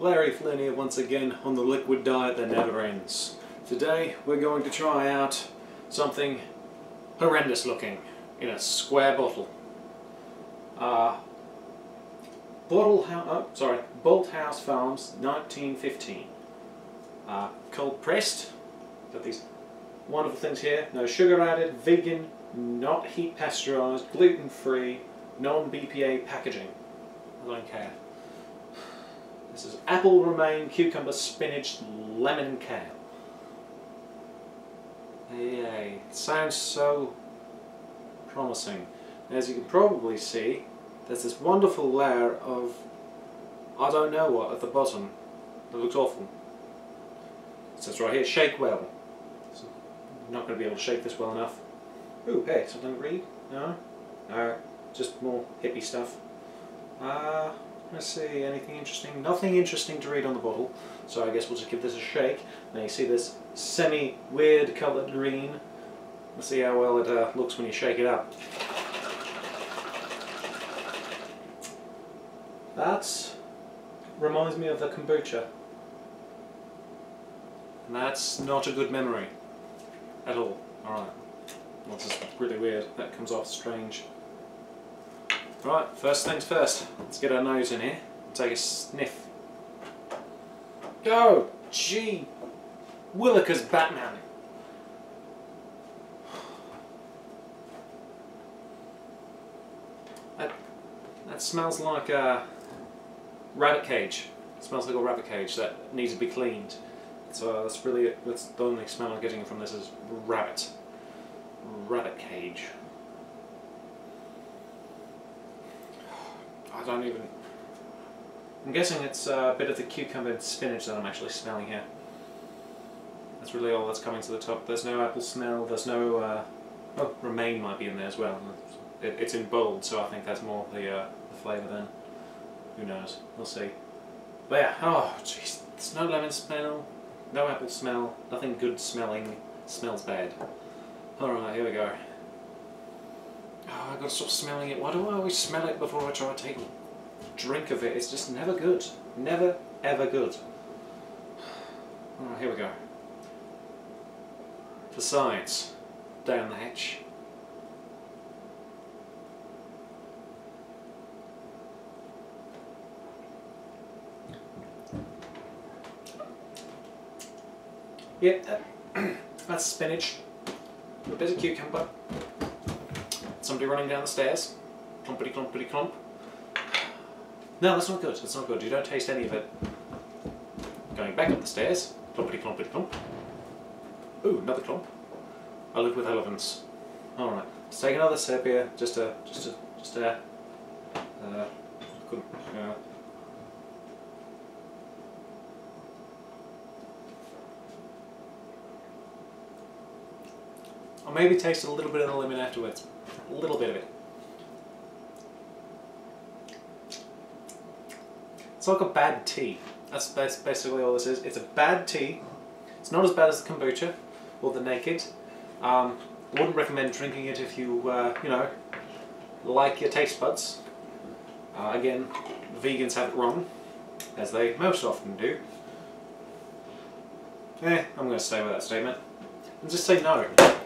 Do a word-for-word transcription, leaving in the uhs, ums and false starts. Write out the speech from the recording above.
Larry Flynn here once again on The Liquid Diet That Never Ends. Today we're going to try out something horrendous looking in a square bottle. Uh, bottle house, oh, sorry, Bolt House Farms nineteen fifteen. Uh, cold pressed. Got these wonderful things here. No sugar added, vegan, not heat pasteurized, gluten free, non B P A packaging. I don't care. This is apple, romaine, cucumber, spinach, lemon and kale. Yay. It sounds so promising. And as you can probably see, there's this wonderful layer of I don't know what at the bottom that looks awful. It says right here, shake well. So I'm not going to be able to shake this well enough. Ooh, hey, something to read? No? No, just more hippie stuff. Uh, let's see, anything interesting? Nothing interesting to read on the bottle, so I guess we'll just give this a shake. Now you see this semi-weird coloured green. Let's see how well it uh, looks when you shake it up. That reminds me of the kombucha. And that's not a good memory at all. Alright, that's just really weird. That comes off strange. Right, first things first. Let's get our nose in here and take a sniff. Oh, gee! Willikers Batman! That, that smells like a rabbit cage. It smells like a rabbit cage that needs to be cleaned. So that's really, that's the only smell I'm getting from this is rabbit. Rabbit cage. I don't even... I'm guessing it's a bit of the cucumber and spinach that I'm actually smelling here. That's really all that's coming to the top. There's no apple smell, there's no... Uh, oh, romaine might be in there as well. It, it's in bold, so I think that's more the, uh, the flavour then. Who knows? We'll see. But yeah, oh jeez, there's no lemon smell, no apple smell, nothing good smelling. Smells bad. Alright, here we go. Oh, I've got to stop smelling it. Why do I always smell it before I try to take a drink of it? It's just never good. Never, ever good. Alright, here we go. The sides. Down the hatch. Yeah, that, that's spinach. A bit of cucumber. Somebody running down the stairs. Clompity clompity clomp. No, that's not good. That's not good. You don't taste any of it. Going back up the stairs. Clompity clompity clomp. Ooh, another clomp. I live with elephants. Alright. Let's take another sip here. Just a, just a, just a, uh, couldn't, uh. Or maybe taste a little bit of the lemon afterwards. A little bit of it. It's like a bad tea. That's basically all this is. It's a bad tea. It's not as bad as the kombucha or the naked. Um, I wouldn't recommend drinking it if you, uh, you know, like your taste buds. Uh, again, vegans have it wrong, as they most often do. Eh, I'm going to stay with that statement. And just say no.